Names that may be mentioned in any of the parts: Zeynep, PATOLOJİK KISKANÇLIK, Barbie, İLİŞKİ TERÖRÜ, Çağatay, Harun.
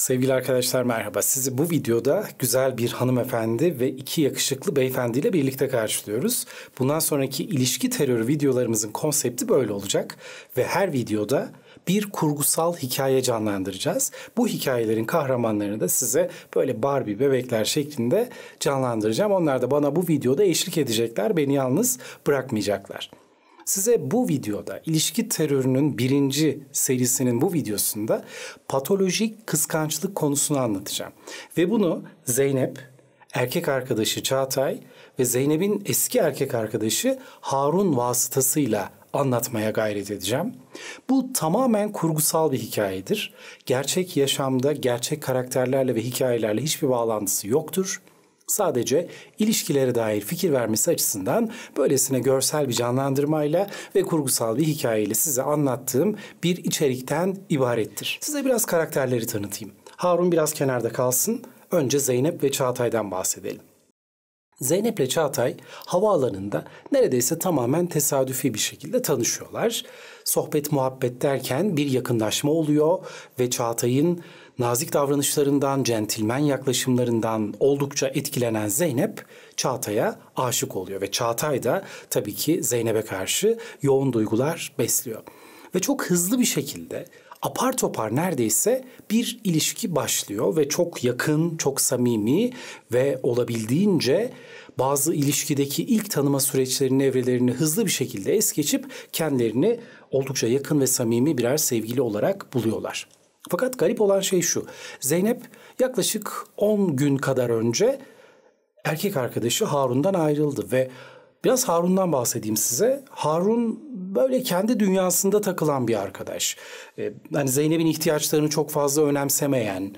Sevgili arkadaşlar merhaba. Sizi bu videoda güzel bir hanımefendi ve iki yakışıklı beyefendiyle birlikte karşılıyoruz. Bundan sonraki ilişki terörü videolarımızın konsepti böyle olacak ve her videoda bir kurgusal hikaye canlandıracağız. Bu hikayelerin kahramanlarını da size böyle Barbie bebekler şeklinde canlandıracağım. Onlar da bana bu videoda eşlik edecekler, beni yalnız bırakmayacaklar. Size bu videoda ilişki terörünün 1. serisinin bu videosunda patolojik kıskançlık konusunu anlatacağım. Ve bunu Zeynep, erkek arkadaşı Çağatay ve Zeynep'in eski erkek arkadaşı Harun vasıtasıyla anlatmaya gayret edeceğim. Bu tamamen kurgusal bir hikayedir. Gerçek yaşamda gerçek karakterlerle ve hikayelerle hiçbir bağlantısı yoktur. Sadece ilişkilere dair fikir vermesi açısından böylesine görsel bir canlandırmayla ve kurgusal bir hikayeyle size anlattığım bir içerikten ibarettir. Size biraz karakterleri tanıtayım. Harun biraz kenarda kalsın. Önce Zeynep ve Çağatay'dan bahsedelim. Zeynep ile Çağatay havaalanında neredeyse tamamen tesadüfi bir şekilde tanışıyorlar. Sohbet muhabbet derken bir yakınlaşma oluyor ve Çağatay'ın nazik davranışlarından, centilmen yaklaşımlarından oldukça etkilenen Zeynep, Çağatay'a aşık oluyor. Ve Çağatay da tabii ki Zeynep'e karşı yoğun duygular besliyor. Ve çok hızlı bir şekilde apar topar neredeyse bir ilişki başlıyor ve çok yakın, çok samimi ve olabildiğince bazı ilişkideki ilk tanıma süreçlerini, evrelerini hızlı bir şekilde es geçip kendilerini oldukça yakın ve samimi birer sevgili olarak buluyorlar. Fakat garip olan şey şu, Zeynep yaklaşık 10 gün kadar önce erkek arkadaşı Harun'dan ayrıldı ve biraz Harun'dan bahsedeyim size. Harun böyle kendi dünyasında takılan bir arkadaş. Hani Zeynep'in ihtiyaçlarını çok fazla önemsemeyen,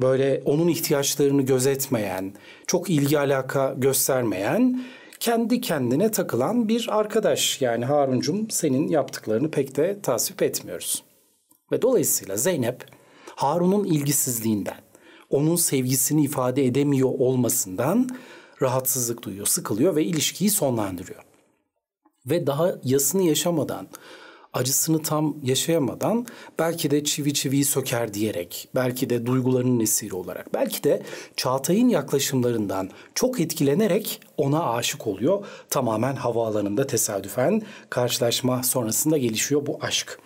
böyle onun ihtiyaçlarını gözetmeyen, çok ilgi alaka göstermeyen, kendi kendine takılan bir arkadaş. Yani Haruncum, senin yaptıklarını pek de tasvip etmiyoruz. Ve dolayısıyla Zeynep Harun'un ilgisizliğinden, onun sevgisini ifade edemiyor olmasından rahatsızlık duyuyor, sıkılıyor ve ilişkiyi sonlandırıyor. Ve daha yasını yaşamadan, acısını tam yaşayamadan belki de çivi çiviyi söker diyerek, belki de duygularının esiri olarak, belki de Çağatay'ın yaklaşımlarından çok etkilenerek ona aşık oluyor. Tamamen havaalanında tesadüfen karşılaşma sonrasında gelişiyor bu aşk.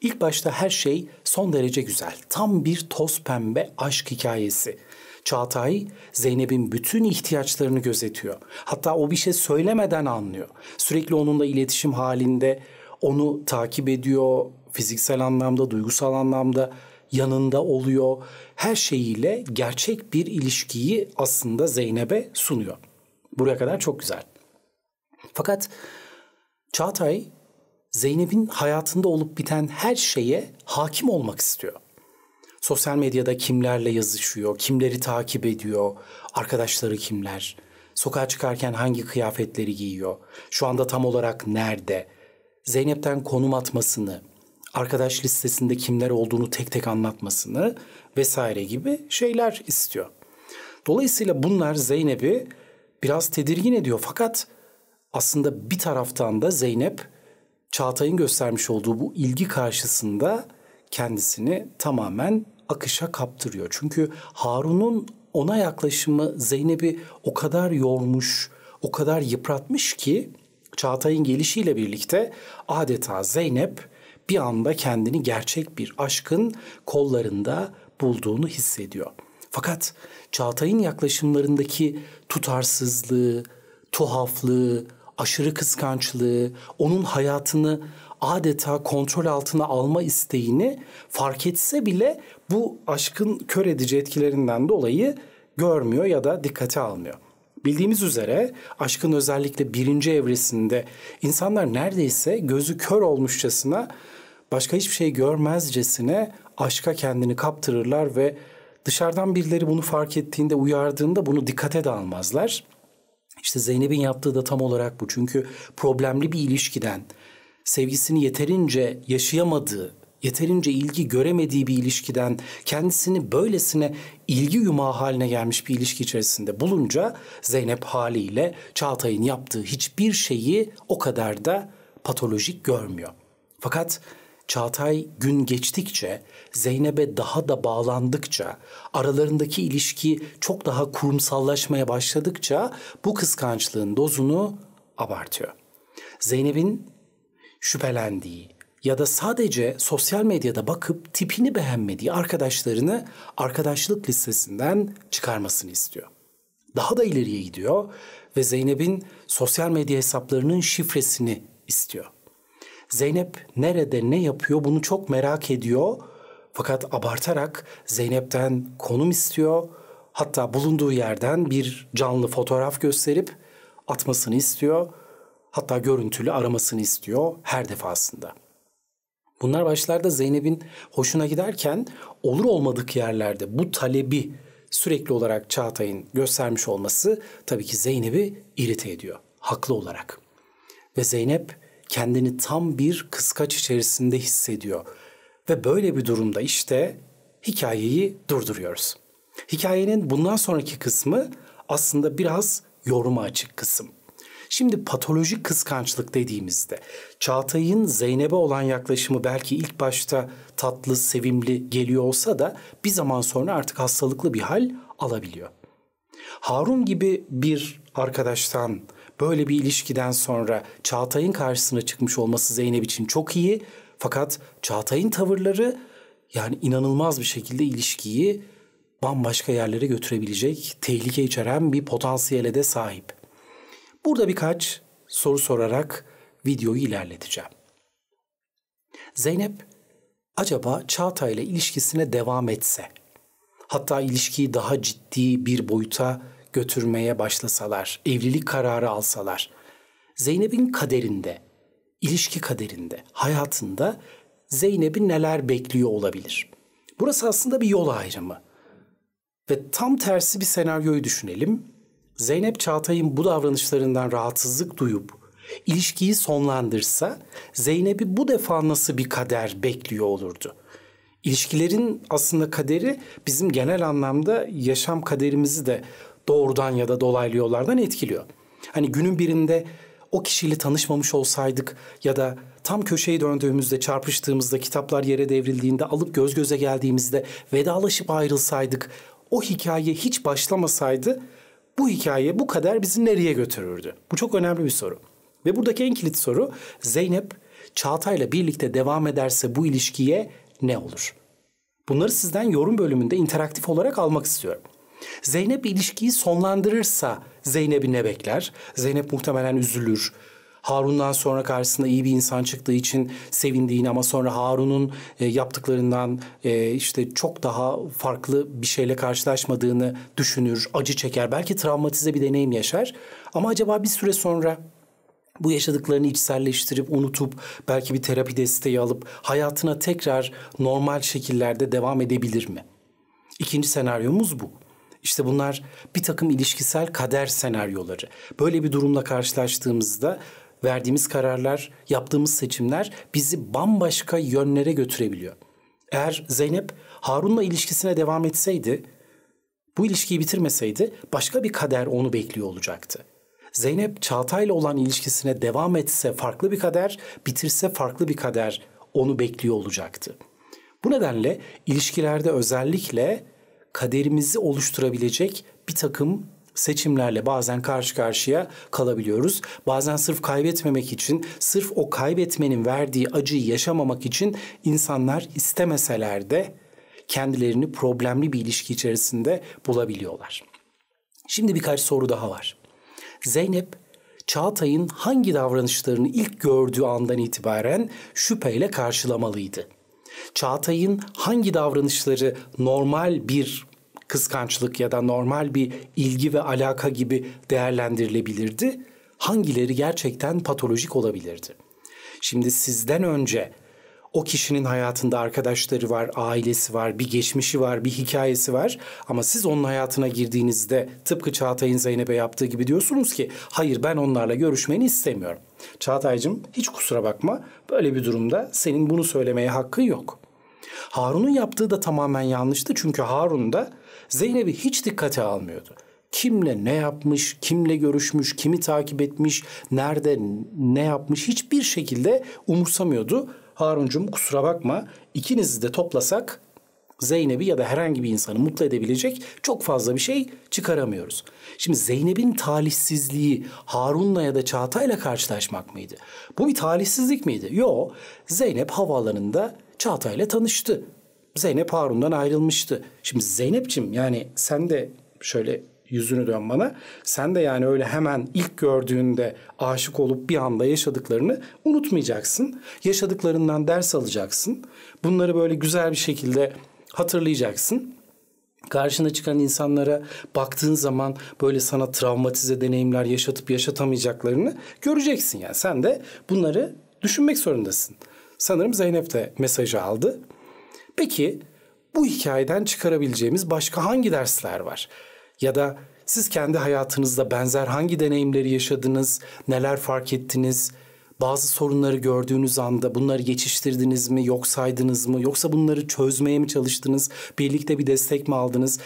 İlk başta her şey son derece güzel. Tam bir toz pembe aşk hikayesi. Çağatay Zeynep'in bütün ihtiyaçlarını gözetiyor. Hatta o bir şey söylemeden anlıyor. Sürekli onunla iletişim halinde, onu takip ediyor. Fiziksel anlamda, duygusal anlamda yanında oluyor. Her şeyiyle gerçek bir ilişkiyi aslında Zeynep'e sunuyor. Buraya kadar çok güzel. Fakat Çağatay Zeynep'in hayatında olup biten her şeye hakim olmak istiyor. Sosyal medyada kimlerle yazışıyor, kimleri takip ediyor, arkadaşları kimler, sokağa çıkarken hangi kıyafetleri giyiyor, şu anda tam olarak nerede, Zeynep'ten konum atmasını, arkadaş listesinde kimler olduğunu tek tek anlatmasını vesaire gibi şeyler istiyor. Dolayısıyla bunlar Zeynep'i biraz tedirgin ediyor fakat aslında bir taraftan da Zeynep Çağatay'ın göstermiş olduğu bu ilgi karşısında kendisini tamamen akışa kaptırıyor. Çünkü Harun'un ona yaklaşımı Zeynep'i o kadar yormuş, o kadar yıpratmış ki Çağatay'ın gelişiyle birlikte adeta Zeynep bir anda kendini gerçek bir aşkın kollarında bulduğunu hissediyor. Fakat Çağatay'ın yaklaşımlarındaki tutarsızlığı, tuhaflığı, aşırı kıskançlığı, onun hayatını adeta kontrol altına alma isteğini fark etse bile bu aşkın kör edici etkilerinden dolayı görmüyor ya da dikkate almıyor. Bildiğimiz üzere aşkın özellikle 1. evresinde insanlar neredeyse gözü kör olmuşçasına, başka hiçbir şey görmezcesine aşka kendini kaptırırlar ve dışarıdan birileri bunu fark ettiğinde, uyardığında bunu dikkate de almazlar. İşte Zeynep'in yaptığı da tam olarak bu. Çünkü problemli bir ilişkiden, sevgisini yeterince yaşayamadığı, yeterince ilgi göremediği bir ilişkiden kendisini böylesine ilgi yumağı haline gelmiş bir ilişki içerisinde bulunca Zeynep haliyle Çağatay'ın yaptığı hiçbir şeyi o kadar da patolojik görmüyor. Fakat Çağatay gün geçtikçe, Zeynep'e daha da bağlandıkça, aralarındaki ilişki çok daha kurumsallaşmaya başladıkça bu kıskançlığın dozunu abartıyor. Zeynep'in şüphelendiği ya da sadece sosyal medyada bakıp tipini beğenmediği arkadaşlarını arkadaşlık listesinden çıkarmasını istiyor. Daha da ileriye gidiyor ve Zeynep'in sosyal medya hesaplarının şifresini istiyor. Zeynep nerede ne yapıyor bunu çok merak ediyor fakat abartarak Zeynep'ten konum istiyor. Hatta bulunduğu yerden bir canlı fotoğraf gösterip atmasını istiyor. Hatta görüntülü aramasını istiyor her defasında. Bunlar başlarda Zeynep'in hoşuna giderken olur olmadık yerlerde bu talebi sürekli olarak Çağatay'ın göstermiş olması tabii ki Zeynep'i irite ediyor haklı olarak. Ve Zeynep kendini tam bir kıskaç içerisinde hissediyor. Ve böyle bir durumda işte hikayeyi durduruyoruz. Hikayenin bundan sonraki kısmı aslında biraz yoruma açık kısım. Şimdi patolojik kıskançlık dediğimizde Çağatay'ın Zeynep'e olan yaklaşımı belki ilk başta tatlı, sevimli geliyor olsa da bir zaman sonra artık hastalıklı bir hal alabiliyor. Harun gibi bir arkadaştan böyle bir ilişkiden sonra Çağatay'ın karşısına çıkmış olması Zeynep için çok iyi. Fakat Çağatay'ın tavırları yani inanılmaz bir şekilde ilişkiyi bambaşka yerlere götürebilecek, tehlike içeren bir potansiyele de sahip. Burada birkaç soru sorarak videoyu ilerleteceğim. Zeynep acaba Çağatay'la ilişkisine devam etse, hatta ilişkiyi daha ciddi bir boyuta götürmeye başlasalar, evlilik kararı alsalar, Zeynep'in kaderinde, ilişki kaderinde, hayatında Zeynep'i neler bekliyor olabilir? Burası aslında bir yol ayrımı. Ve tam tersi bir senaryoyu düşünelim. Zeynep Çağatay'ın bu davranışlarından rahatsızlık duyup ilişkiyi sonlandırsa Zeynep'i bu defa nasıl bir kader bekliyor olurdu? İlişkilerin aslında kaderi bizim genel anlamda yaşam kaderimizi de doğrudan ya da dolaylı yollardan etkiliyor. Hani günün birinde o kişiyle tanışmamış olsaydık ya da tam köşeye döndüğümüzde, çarpıştığımızda, kitaplar yere devrildiğinde, alıp göz göze geldiğimizde vedalaşıp ayrılsaydık, o hikaye hiç başlamasaydı bu hikaye, bu kader bizi nereye götürürdü? Bu çok önemli bir soru. Ve buradaki en kilit soru Zeynep Çağatay'la birlikte devam ederse bu ilişkiye ne olur? Bunları sizden yorum bölümünde interaktif olarak almak istiyorum. Zeynep ilişkiyi sonlandırırsa Zeynep'i ne bekler? Zeynep muhtemelen üzülür. Harun'dan sonra karşısına iyi bir insan çıktığı için sevindiğini ama sonra Harun'un yaptıklarından işte çok daha farklı bir şeyle karşılaşmadığını düşünür, acı çeker. Belki travmatize bir deneyim yaşar ama acaba bir süre sonra bu yaşadıklarını içselleştirip unutup belki bir terapi desteği alıp hayatına tekrar normal şekillerde devam edebilir mi? İkinci senaryomuz bu. İşte bunlar bir takım ilişkisel kader senaryoları. Böyle bir durumla karşılaştığımızda verdiğimiz kararlar, yaptığımız seçimler bizi bambaşka yönlere götürebiliyor. Eğer Zeynep Harun'la ilişkisine devam etseydi, bu ilişkiyi bitirmeseydi başka bir kader onu bekliyor olacaktı. Zeynep Çağatay'la olan ilişkisine devam etse farklı bir kader, bitirse farklı bir kader onu bekliyor olacaktı. Bu nedenle ilişkilerde özellikle kaderimizi oluşturabilecek bir takım seçimlerle bazen karşı karşıya kalabiliyoruz. Bazen sırf kaybetmemek için, sırf o kaybetmenin verdiği acıyı yaşamamak için insanlar istemeseler de kendilerini problemli bir ilişki içerisinde bulabiliyorlar. Şimdi birkaç soru daha var. Zeynep, Çağatay'ın hangi davranışlarını ilk gördüğü andan itibaren şüpheyle karşılamalıydı? Çağatay'ın hangi davranışları normal bir kıskançlık ya da normal bir ilgi ve alaka gibi değerlendirilebilirdi? Hangileri gerçekten patolojik olabilirdi? Şimdi sizden önce o kişinin hayatında arkadaşları var, ailesi var, bir geçmişi var, bir hikayesi var. Ama siz onun hayatına girdiğinizde tıpkı Çağatay'ın Zeynep'e yaptığı gibi diyorsunuz ki hayır ben onlarla görüşmeni istemiyorum. Çağatay'cığım hiç kusura bakma böyle bir durumda senin bunu söylemeye hakkın yok. Harun'un yaptığı da tamamen yanlıştı çünkü Harun da Zeynep'i hiç dikkate almıyordu. Kimle ne yapmış, kimle görüşmüş, kimi takip etmiş, nerede ne yapmış hiçbir şekilde umursamıyordu. Haruncum kusura bakma, ikinizi de toplasak Zeynep'i ya da herhangi bir insanı mutlu edebilecek çok fazla bir şey çıkaramıyoruz. Şimdi Zeynep'in talihsizliği Harun'la ya da Çağatay'la karşılaşmak mıydı? Bu bir talihsizlik miydi? Yo, Zeynep havaalanında Çağatay'la tanıştı. Zeynep Harun'dan ayrılmıştı. Şimdi Zeynep'ciğim, yani sen de şöyle yüzünü dön bana. Sen de yani öyle hemen ilk gördüğünde aşık olup bir anda yaşadıklarını unutmayacaksın. Yaşadıklarından ders alacaksın. Bunları böyle güzel bir şekilde hatırlayacaksın. Karşına çıkan insanlara baktığın zaman böyle sana travmatize deneyimler yaşatıp yaşatamayacaklarını göreceksin. Yani sen de bunları düşünmek zorundasın. Sanırım Zeynep de mesajı aldı. Peki bu hikayeden çıkarabileceğimiz başka hangi dersler var? Ya da siz kendi hayatınızda benzer hangi deneyimleri yaşadınız? Neler fark ettiniz? Bazı sorunları gördüğünüz anda bunları geçiştirdiniz mi? Yok saydınız mı? Yoksa bunları çözmeye mi çalıştınız? Birlikte bir destek mi aldınız?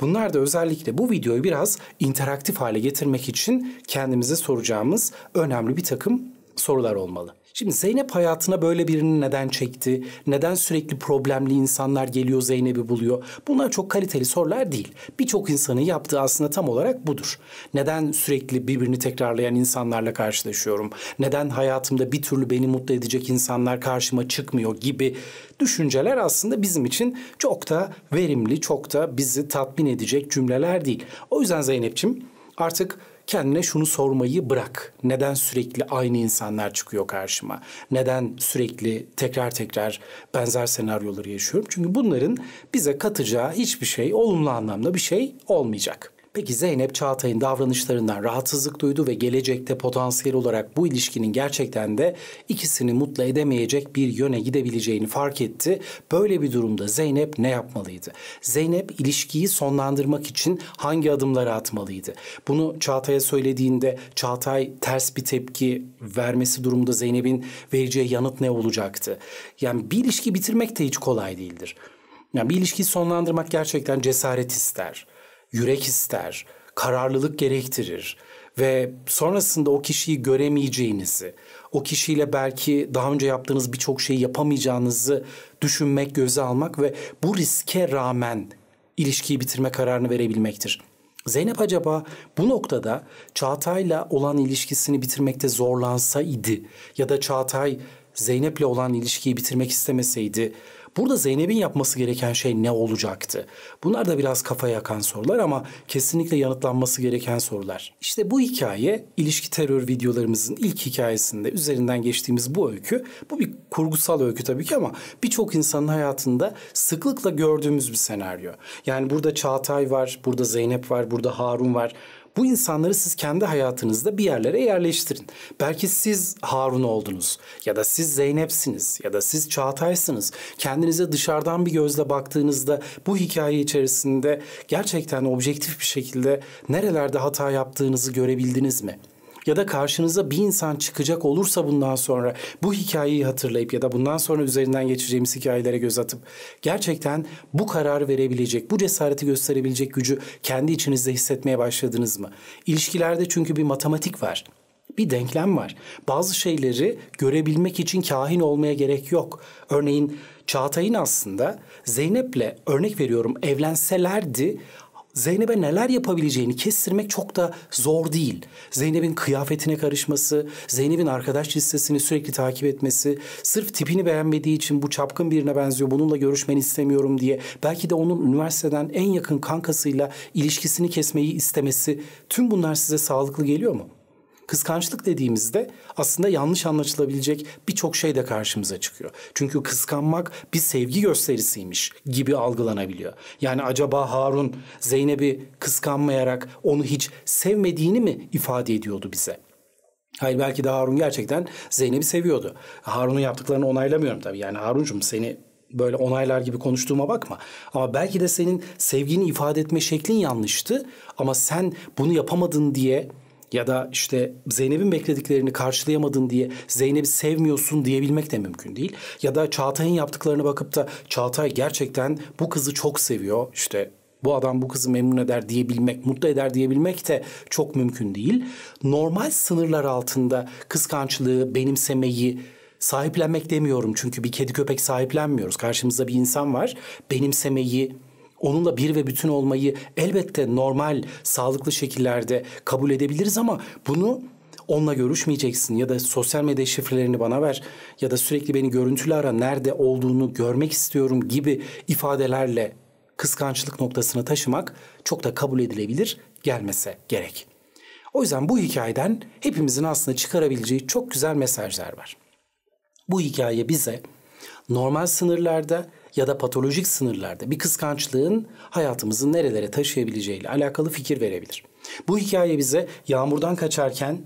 Bunlar da özellikle bu videoyu biraz interaktif hale getirmek için kendimize soracağımız önemli bir takım sorular olmalı. Şimdi Zeynep hayatına böyle birini neden çekti? Neden sürekli problemli insanlar geliyor, Zeynep'i buluyor? Bunlar çok kaliteli sorular değil. Birçok insanın yaptığı aslında tam olarak budur. Neden sürekli birbirini tekrarlayan insanlarla karşılaşıyorum? Neden hayatımda bir türlü beni mutlu edecek insanlar karşıma çıkmıyor gibi düşünceler aslında bizim için çok da verimli, çok da bizi tatmin edecek cümleler değil. O yüzden Zeynep'ciğim, artık kendine şunu sormayı bırak. Neden sürekli aynı insanlar çıkıyor karşıma? Neden sürekli tekrar benzer senaryoları yaşıyorum? Çünkü bunların bize katacağı hiçbir şey, olumlu anlamda bir şey olmayacak. Peki Zeynep Çağatay'ın davranışlarından rahatsızlık duydu ve gelecekte potansiyel olarak bu ilişkinin gerçekten de ikisini mutlu edemeyecek bir yöne gidebileceğini fark etti. Böyle bir durumda Zeynep ne yapmalıydı? Zeynep ilişkiyi sonlandırmak için hangi adımları atmalıydı? Bunu Çağatay'a söylediğinde Çağatay ters bir tepki vermesi durumunda Zeynep'in vereceği yanıt ne olacaktı? Yani bir ilişki bitirmek de hiç kolay değildir. Yani bir ilişkiyi sonlandırmak gerçekten cesaret ister. Yürek ister, kararlılık gerektirir ve sonrasında o kişiyi göremeyeceğinizi, o kişiyle belki daha önce yaptığınız birçok şeyi yapamayacağınızı düşünmek, göze almak ve bu riske rağmen ilişkiyi bitirme kararını verebilmektir. Zeynep acaba bu noktada Çağatay'la olan ilişkisini bitirmekte zorlansaydı ya da Çağatay Zeynep'le olan ilişkiyi bitirmek istemeseydi, burada Zeynep'in yapması gereken şey ne olacaktı? Bunlar da biraz kafa yakan sorular ama kesinlikle yanıtlanması gereken sorular. İşte bu hikaye, ilişki terör videolarımızın ilk hikayesinde üzerinden geçtiğimiz bu öykü. Bu bir kurgusal öykü tabii ki ama birçok insanın hayatında sıklıkla gördüğümüz bir senaryo. Yani burada Çağatay var, burada Zeynep var, burada Harun var. Bu insanları siz kendi hayatınızda bir yerlere yerleştirin. Belki siz Harun oldunuz ya da siz Zeynep'siniz ya da siz Çağatay'sınız. Kendinize dışarıdan bir gözle baktığınızda bu hikaye içerisinde gerçekten objektif bir şekilde nerelerde hata yaptığınızı görebildiniz mi? Ya da karşınıza bir insan çıkacak olursa bundan sonra bu hikayeyi hatırlayıp ya da bundan sonra üzerinden geçeceğimiz hikayelere göz atıp gerçekten bu kararı verebilecek, bu cesareti gösterebilecek gücü kendi içinizde hissetmeye başladınız mı? İlişkilerde çünkü bir matematik var. Bir denklem var. Bazı şeyleri görebilmek için kahin olmaya gerek yok. Örneğin Çağatay'ın aslında Zeynep'le, örnek veriyorum, evlenselerdi Zeynep'e neler yapabileceğini kestirmek çok da zor değil. Zeynep'in kıyafetine karışması, Zeynep'in arkadaş listesini sürekli takip etmesi, sırf tipini beğenmediği için bu çapkın birine benziyor, bununla görüşmeni istemiyorum diye, belki de onun üniversiteden en yakın kankasıyla ilişkisini kesmeyi istemesi, tüm bunlar size sağlıklı geliyor mu? Kıskançlık dediğimizde aslında yanlış anlaşılabilecek birçok şey de karşımıza çıkıyor. Çünkü kıskanmak bir sevgi gösterisiymiş gibi algılanabiliyor. Yani acaba Harun Zeynep'i kıskanmayarak onu hiç sevmediğini mi ifade ediyordu bize? Hayır, belki de Harun gerçekten Zeynep'i seviyordu. Harun'un yaptıklarını onaylamıyorum tabii. Yani Haruncum, seni böyle onaylar gibi konuştuğuma bakma. Ama belki de senin sevgini ifade etme şeklin yanlıştı. Ama sen bunu yapamadın diye ya da işte Zeynep'in beklediklerini karşılayamadın diye Zeynep'i sevmiyorsun diyebilmek de mümkün değil. Ya da Çağatay'ın yaptıklarına bakıp da Çağatay gerçekten bu kızı çok seviyor, İşte bu adam bu kızı memnun eder diyebilmek, mutlu eder diyebilmek de çok mümkün değil. Normal sınırlar altında kıskançlığı, benimsemeyi, Sahiplenmek demiyorum çünkü bir kedi köpek sahiplenmiyoruz. Karşımızda bir insan var. Benimsemeyi, onunla bir ve bütün olmayı elbette normal, sağlıklı şekillerde kabul edebiliriz ama bunu onunla görüşmeyeceksin ya da sosyal medya şifrelerini bana ver ya da sürekli beni görüntülü ara, nerede olduğunu görmek istiyorum gibi ifadelerle kıskançlık noktasına taşımak çok da kabul edilebilir gelmese gerek. O yüzden bu hikayeden hepimizin aslında çıkarabileceği çok güzel mesajlar var. Bu hikaye bize normal sınırlarda ya da patolojik sınırlarda bir kıskançlığın hayatımızı nerelere taşıyabileceğiyle alakalı fikir verebilir. Bu hikaye bize yağmurdan kaçarken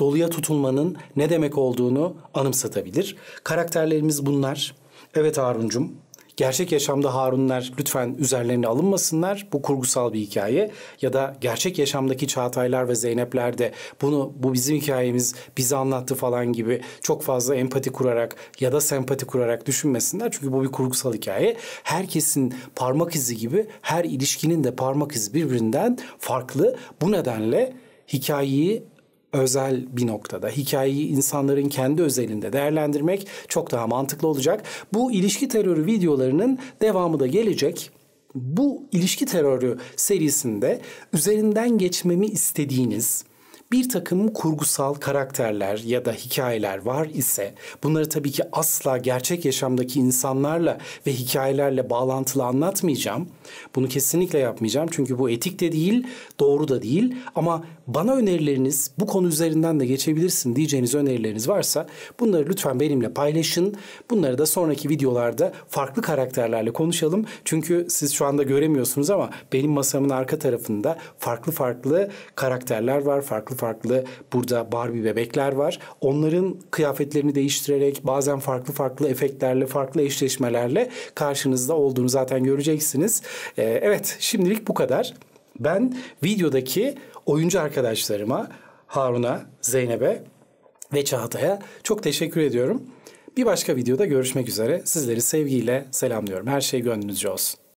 doluya tutulmanın ne demek olduğunu anımsatabilir. Karakterlerimiz bunlar. Evet Haruncum, gerçek yaşamda Harunlar lütfen üzerlerine alınmasınlar. Bu kurgusal bir hikaye. Ya da gerçek yaşamdaki Çağataylar ve Zeynepler de bu bizim hikayemiz bize anlattı falan gibi çok fazla empati kurarak ya da sempati kurarak düşünmesinler. Çünkü bu bir kurgusal hikaye. Herkesin parmak izi gibi her ilişkinin de parmak izi birbirinden farklı. Bu nedenle hikayeyi özel bir noktada, hikayeyi insanların kendi özelinde değerlendirmek çok daha mantıklı olacak. Bu ilişki terörü videolarının devamı da gelecek. Bu ilişki terörü serisinde üzerinden geçmemi istediğiniz bir takım kurgusal karakterler ya da hikayeler var ise bunları tabii ki asla gerçek yaşamdaki insanlarla ve hikayelerle bağlantılı anlatmayacağım. Bunu kesinlikle yapmayacağım çünkü bu etik de değil, doğru da değil. Ama bana önerileriniz, bu konu üzerinden de geçebilirsin diyeceğiniz önerileriniz varsa bunları lütfen benimle paylaşın. Bunları da sonraki videolarda farklı karakterlerle konuşalım. Çünkü siz şu anda göremiyorsunuz ama benim masamın arka tarafında farklı karakterler var, farklı burada Barbie bebekler var. Onların kıyafetlerini değiştirerek bazen farklı efektlerle, farklı eşleşmelerle karşınızda olduğunu zaten göreceksiniz. Evet, şimdilik bu kadar. Ben videodaki oyuncu arkadaşlarıma, Harun'a, Zeynep'e ve Çağatay'a çok teşekkür ediyorum. Bir başka videoda görüşmek üzere. Sizleri sevgiyle selamlıyorum. Her şey gönlünüzce olsun.